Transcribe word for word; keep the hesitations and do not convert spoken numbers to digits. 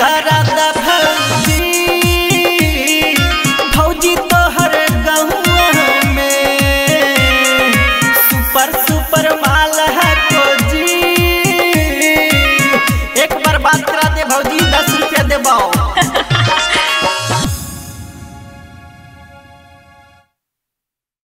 करा